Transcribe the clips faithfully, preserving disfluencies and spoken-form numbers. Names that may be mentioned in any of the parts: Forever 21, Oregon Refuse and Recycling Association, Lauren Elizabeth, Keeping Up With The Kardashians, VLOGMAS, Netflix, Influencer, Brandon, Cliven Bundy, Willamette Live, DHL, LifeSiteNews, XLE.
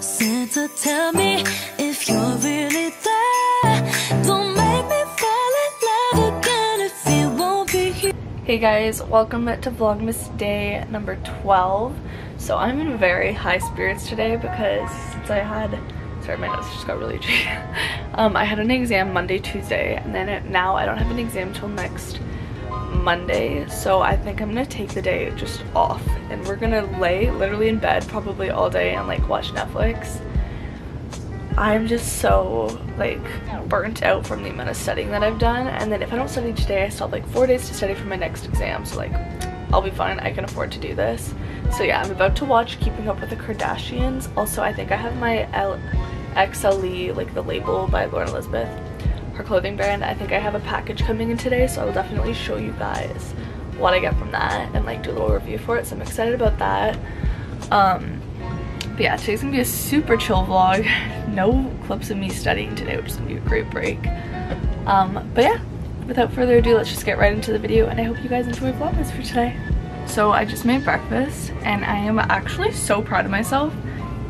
Santa, tell me if you're really there. Don't make me fall in love again if you won't be here. Hey guys, welcome to Vlogmas day number twelve. So I'm in very high spirits today because since I had, sorry my nose just got really itchy. um, I had an exam Monday, Tuesday, and then it, now I don't have an exam till next Monday, so I think I'm gonna take the day just off and we're gonna lay literally in bed probably all day and like watch Netflix. I'm just so like burnt out from the amount of studying that I've done, and then if I don't study today I still have like four days to study for my next exam, so like I'll be fine, I can afford to do this. So yeah, I'm about to watch Keeping Up With The Kardashians. Also I think I have my L X L E, like the label by Lauren Elizabeth, her clothing brand. I think I have a package coming in today, so I will definitely show you guys what I get from that and like do a little review for it, so I'm excited about that. Um but yeah, today's gonna be a super chill vlog. No clips of me studying today, which is gonna be a great break. Um but yeah, without further ado, let's just get right into the video, and I hope you guys enjoy Vlogmas for today. So I just made breakfast and I am actually so proud of myself.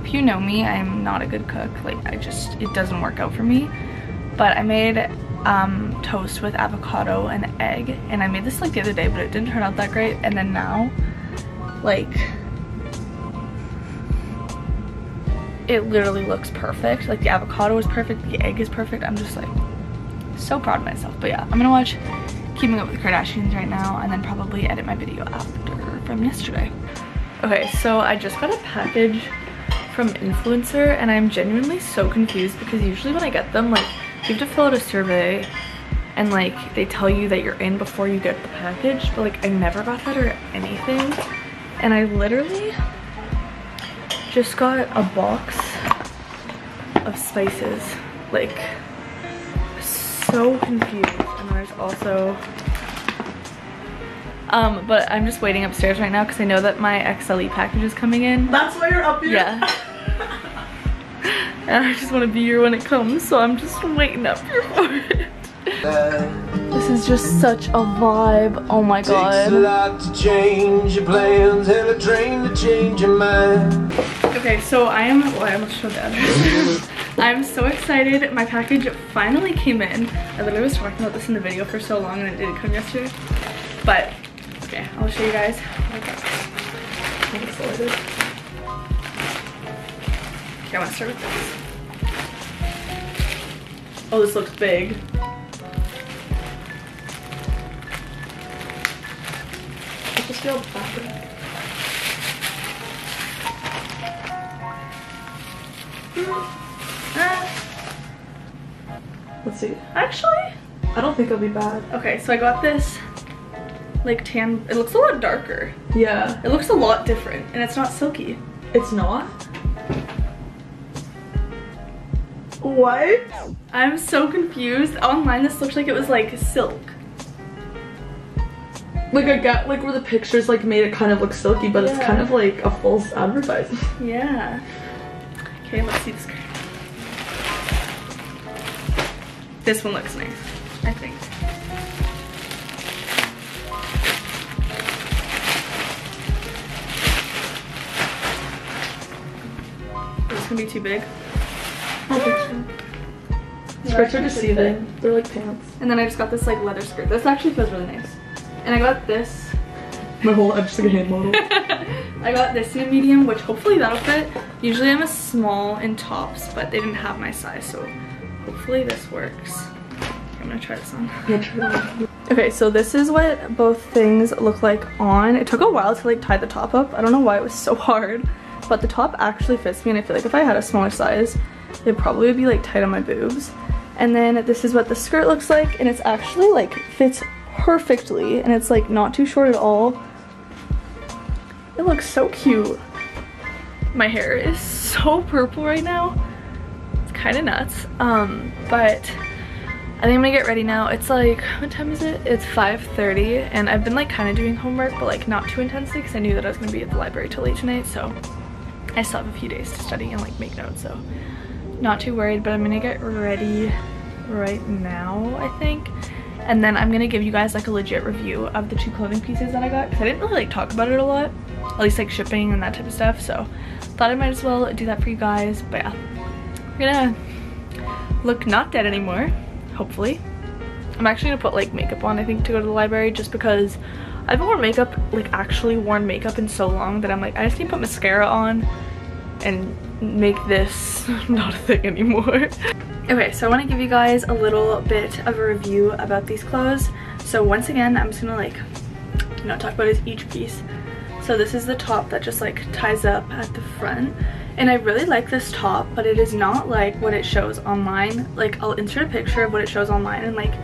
If you know me, I am not a good cook, like I just, it doesn't work out for me. But I made um, toast with avocado and egg, and I made this like the other day but it didn't turn out that great, and then now like it literally looks perfect, like the avocado is perfect, the egg is perfect. I'm just like so proud of myself. But yeah, I'm gonna watch Keeping Up With The Kardashians right now and then probably edit my video after from yesterday. Okay, so I just got a package from Influencer and I'm genuinely so confused because usually when I get them, like you have to fill out a survey and like they tell you that you're in before you get the package, but like I never got that or anything, and I literally just got a box of spices, like so confused. And there's also um but I'm just waiting upstairs right now because I know that my X L E package is coming in. That's why you're up here. Yeah. And I just want to be here when it comes, so I'm just waiting up here for it. This is just such a vibe. Oh my god. Takes a lot to change your plans and a train to change your mind. Okay, so I am, well, I almost showed the address. I'm so excited. My package finally came in. I literally was talking about this in the video for so long and it didn't come yesterday. But, okay, I'll show you guys. Okay. I want to start with this. Oh, this looks big. I just feel awkward. Let's see. Actually, I don't think it'll be bad. Okay, so I got this like tan. It looks a lot darker. Yeah. It looks a lot different, and it's not silky. It's not? What? I'm so confused. Online this looked like it was like silk. Like I got like where the pictures like made it kind of look silky, but yeah, it's kind of like a false advertisement. Yeah. Okay, let's see this card. This one looks nice, I think. Is this gonna be too big? Skirts are deceiving. They're like pants. And then I just got this like leather skirt. This actually feels really nice. And I got this. My whole, I'm just like a hand model. I got this in a medium, which hopefully that'll fit. Usually I'm a small in tops, but they didn't have my size, so hopefully this works. I'm gonna try this on. Yeah, try it on. Okay, so this is what both things look like on. It took a while to like tie the top up. I don't know why it was so hard, but the top actually fits me, and I feel like if I had a smaller size, it'd probably be like tight on my boobs. And then this is what the skirt looks like, and it's actually like fits perfectly, and it's like not too short at all. It looks so cute. My hair is so purple right now. It's kind of nuts. Um, but I think I'm gonna get ready now. It's like, what time is it? It's five thirty, and I've been like kind of doing homework, but like not too intensely because I knew that I was gonna be at the library till late tonight, so I still have a few days to study and like make notes, so not too worried. But I'm gonna get ready right now, I think, and then I'm gonna give you guys like a legit review of the two clothing pieces that I got because I didn't really like talk about it a lot. at least like shipping and that type of stuff. So thought I might as well do that for you guys. But yeah, we're gonna look not dead anymore, hopefully. I'm actually gonna put like makeup on, I think, to go to the library, just because I've worn makeup, like actually worn makeup in so long that I'm like, I just need to put mascara on and make this not a thing anymore. Okay, so I want to give you guys a little bit of a review about these clothes. So once again, I'm just gonna like, you know, talk about each piece. So this is the top that just like ties up at the front, and I really like this top, but it is not like what it shows online. Like, I'll insert a picture of what it shows online, and like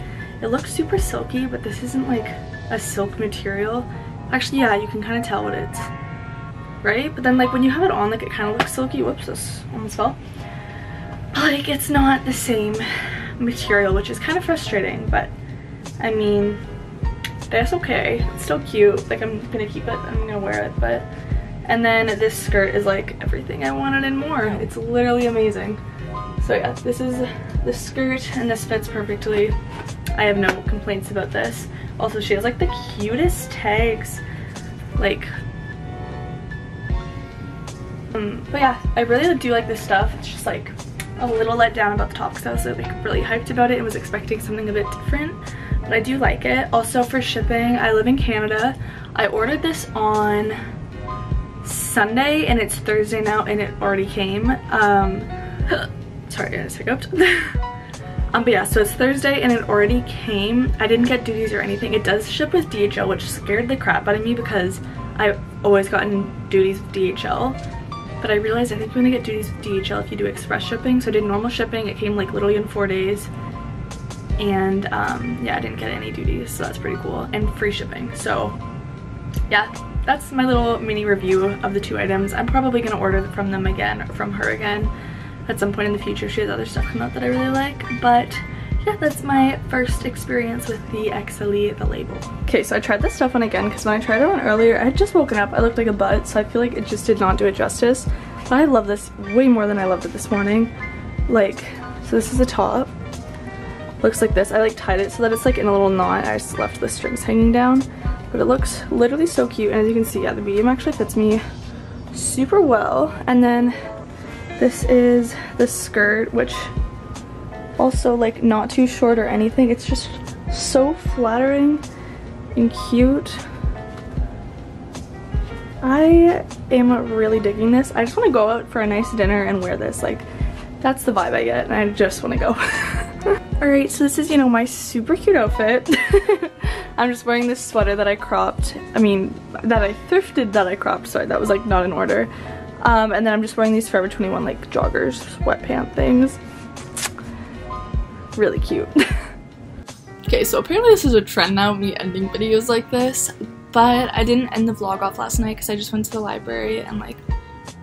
it looks super silky, but this isn't like a silk material. Actually, yeah, you can kind of tell what it's, right? But then like when you have it on, like it kind of looks silky. Whoops, this almost fell. Like, it's not the same material, which is kind of frustrating, but I mean, that's okay. It's still cute. Like, I'm gonna keep it, I'm gonna wear it. But and then this skirt is like everything I wanted and more. It's literally amazing. So yeah, this is the skirt, and this fits perfectly. I have no complaints about this. Also, she has like the cutest tags, like um but yeah, I really do like this stuff. It's just like a little let down about the top, because I was like really hyped about it and was expecting something a bit different, but I do like it. Also, for shipping, I live in Canada. I ordered this on Sunday and it's Thursday now, and it already came. Um sorry, I just hiccuped. Um but yeah, so it's Thursday and it already came. I didn't get duties or anything. It does ship with D H L, which scared the crap out of me because I've always gotten duties with D H L. But I realized I think you're gonna get duties with D H L if you do express shipping. So I did normal shipping. It came like literally in four days. And um, yeah, I didn't get any duties. So that's pretty cool. And free shipping. So yeah, that's my little mini review of the two items. I'm probably gonna order from them again, or from her again, at some point in the future. She has other stuff come out that I really like. But yeah, that's my first experience with the X L E, the label. Okay, so I tried this stuff on again because when I tried it on earlier, I had just woken up. I looked like a butt, so I feel like it just did not do it justice. But I love this way more than I loved it this morning. Like, so this is the top. Looks like this. I like tied it so that it's like in a little knot. I just left the strings hanging down. But it looks literally so cute. And as you can see, yeah, the medium actually fits me super well. And then this is the skirt, which also like not too short or anything. It's just so flattering and cute. I am really digging this. I just want to go out for a nice dinner and wear this. Like, that's the vibe I get, and I just want to go. Alright, so this is, you know, my super cute outfit. I'm just wearing this sweater that I cropped. I mean, that I thrifted, that I cropped. Sorry, that was like not in order. Um, and then I'm just wearing these Forever twenty-one like joggers, sweatpant things. Really cute. Okay, so apparently this is a trend now, me ending videos like this, but I didn't end the vlog off last night because I just went to the library and like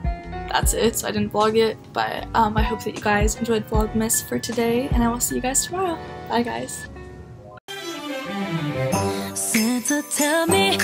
that's it, so I didn't vlog it. But um I hope that you guys enjoyed Vlogmas for today, and I will see you guys tomorrow. Bye guys. Santa, tell me